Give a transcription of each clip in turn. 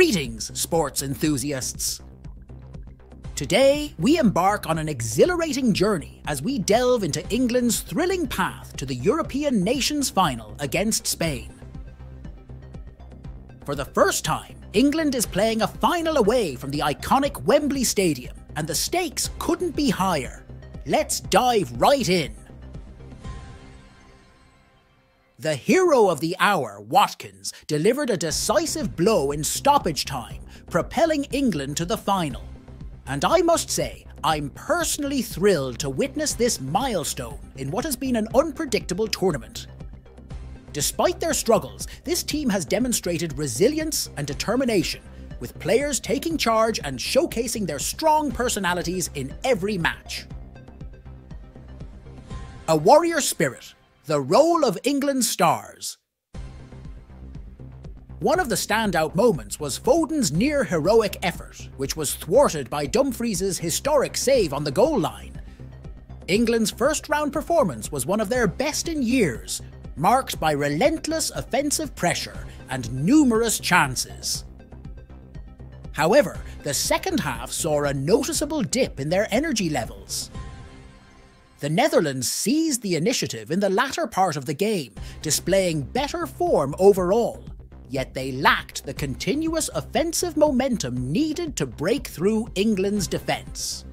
Greetings, sports enthusiasts! Today, we embark on an exhilarating journey as we delve into England's thrilling path to the European Nations Final against Spain. For the first time, England is playing a final away from the iconic Wembley Stadium, and the stakes couldn't be higher. Let's dive right in! The hero of the hour, Watkins, delivered a decisive blow in stoppage time, propelling England to the final. And I must say, I'm personally thrilled to witness this milestone in what has been an unpredictable tournament. Despite their struggles, this team has demonstrated resilience and determination, with players taking charge and showcasing their strong personalities in every match. A warrior spirit. The role of England's stars. One of the standout moments was Foden's near-heroic effort, which was thwarted by Dumfries' historic save on the goal line. England's first-round performance was one of their best in years, marked by relentless offensive pressure and numerous chances. However, the second half saw a noticeable dip in their energy levels. The Netherlands seized the initiative in the latter part of the game, displaying better form overall, yet they lacked the continuous offensive momentum needed to break through England's defence.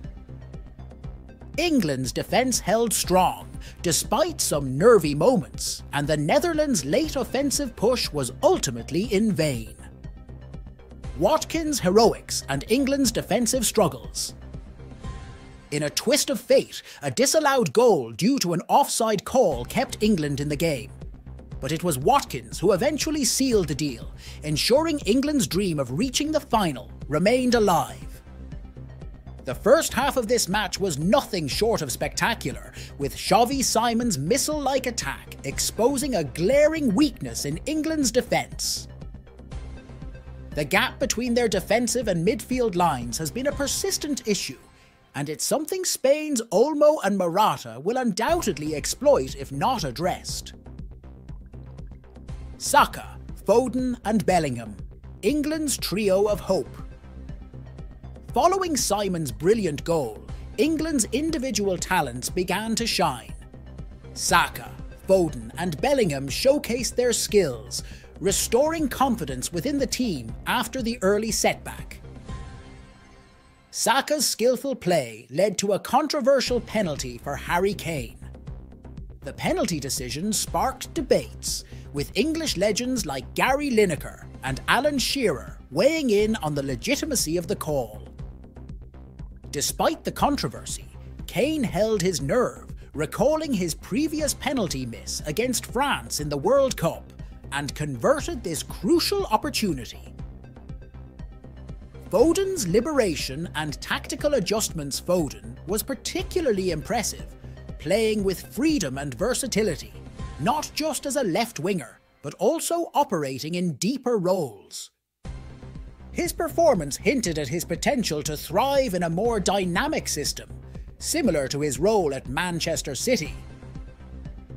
England's defence held strong, despite some nervy moments, and the Netherlands' late offensive push was ultimately in vain. Watkins' heroics and England's defensive struggles. In a twist of fate, a disallowed goal due to an offside call kept England in the game. But it was Watkins who eventually sealed the deal, ensuring England's dream of reaching the final remained alive. The first half of this match was nothing short of spectacular, with Xavi Simons' missile-like attack exposing a glaring weakness in England's defence. The gap between their defensive and midfield lines has been a persistent issue, and it's something Spain's Olmo and Morata will undoubtedly exploit if not addressed. Saka, Foden and Bellingham, England's trio of hope. Following Simon's brilliant goal, England's individual talents began to shine. Saka, Foden and Bellingham showcased their skills, restoring confidence within the team after the early setback. Saka's skillful play led to a controversial penalty for Harry Kane. The penalty decision sparked debates, with English legends like Gary Lineker and Alan Shearer weighing in on the legitimacy of the call. Despite the controversy, Kane held his nerve, recalling his previous penalty miss against France in the World Cup, and converted this crucial opportunity. Foden's liberation and tactical adjustments. Foden was particularly impressive, playing with freedom and versatility, not just as a left winger, but also operating in deeper roles. His performance hinted at his potential to thrive in a more dynamic system, similar to his role at Manchester City.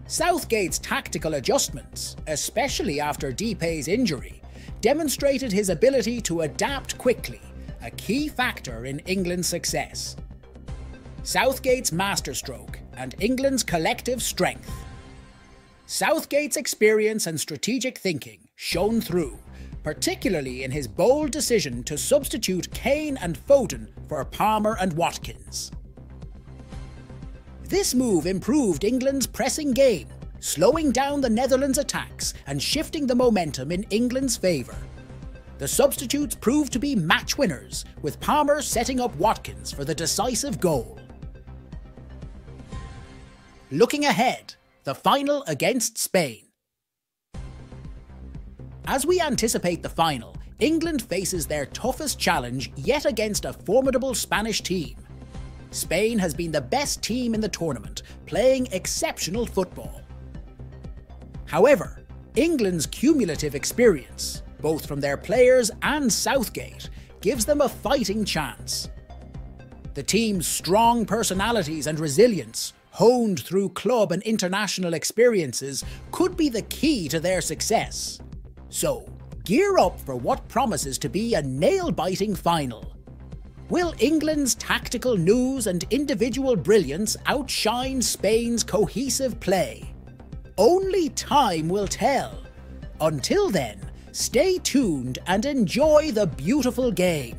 Southgate's tactical adjustments, especially after Depay's injury, demonstrated his ability to adapt quickly, a key factor in England's success. Southgate's masterstroke and England's collective strength. Southgate's experience and strategic thinking shone through, particularly in his bold decision to substitute Kane and Foden for Palmer and Watkins. This move improved England's pressing game, slowing down the Netherlands' attacks and shifting the momentum in England's favour. The substitutes proved to be match winners, with Palmer setting up Watkins for the decisive goal. Looking ahead, the final against Spain. As we anticipate the final, England faces their toughest challenge yet against a formidable Spanish team. Spain has been the best team in the tournament, playing exceptional football. However, England's cumulative experience, both from their players and Southgate, gives them a fighting chance. The team's strong personalities and resilience, honed through club and international experiences, could be the key to their success. So, Gear up for what promises to be a nail-biting final. Will England's tactical nous and individual brilliance outshine Spain's cohesive play? Only time will tell. Until then, stay tuned and enjoy the beautiful game.